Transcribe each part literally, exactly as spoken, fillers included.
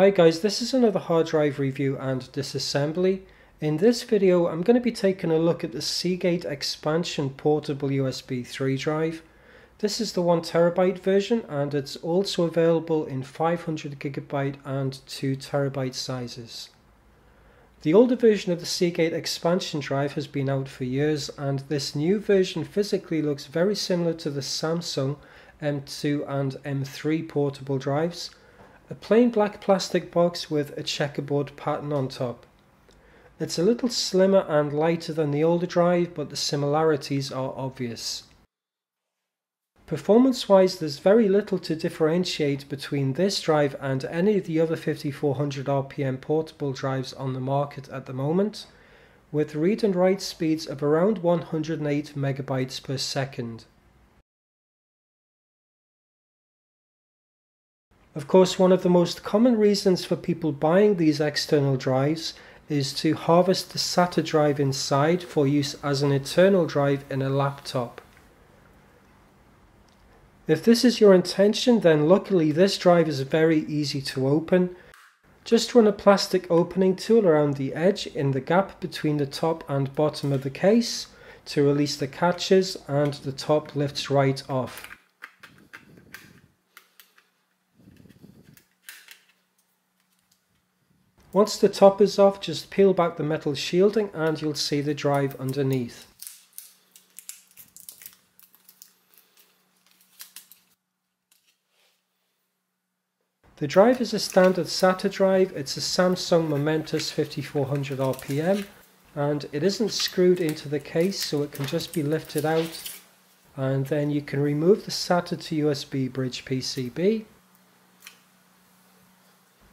Hi guys, this is another hard drive review and disassembly. In this video I'm going to be taking a look at the Seagate Expansion Portable U S B three Drive. This is the one terabyte version and it's also available in five hundred gigabyte and two terabyte sizes. The older version of the Seagate Expansion Drive has been out for years and this new version physically looks very similar to the Samsung M two and M three portable drives. A plain black plastic box with a checkerboard pattern on top. It's a little slimmer and lighter than the older drive, but the similarities are obvious. Performance-wise, there's very little to differentiate between this drive and any of the other fifty-four hundred R P M portable drives on the market at the moment, with read and write speeds of around one hundred eight megabytes per second. Of course, one of the most common reasons for people buying these external drives is to harvest the SATA drive inside for use as an internal drive in a laptop. If this is your intention, then luckily this drive is very easy to open. Just run a plastic opening tool around the edge in the gap between the top and bottom of the case to release the catches, and the top lifts right off. Once the top is off, just peel back the metal shielding and you'll see the drive underneath. The drive is a standard SATA drive. It's a Samsung Momentus fifty-four hundred R P M and it isn't screwed into the case, so it can just be lifted out, and then you can remove the SATA to U S B bridge P C B.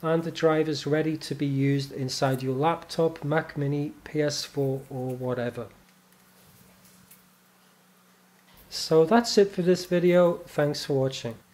And the drive is ready to be used inside your laptop, Mac Mini, P S four or whatever. So that's it for this video. Thanks for watching.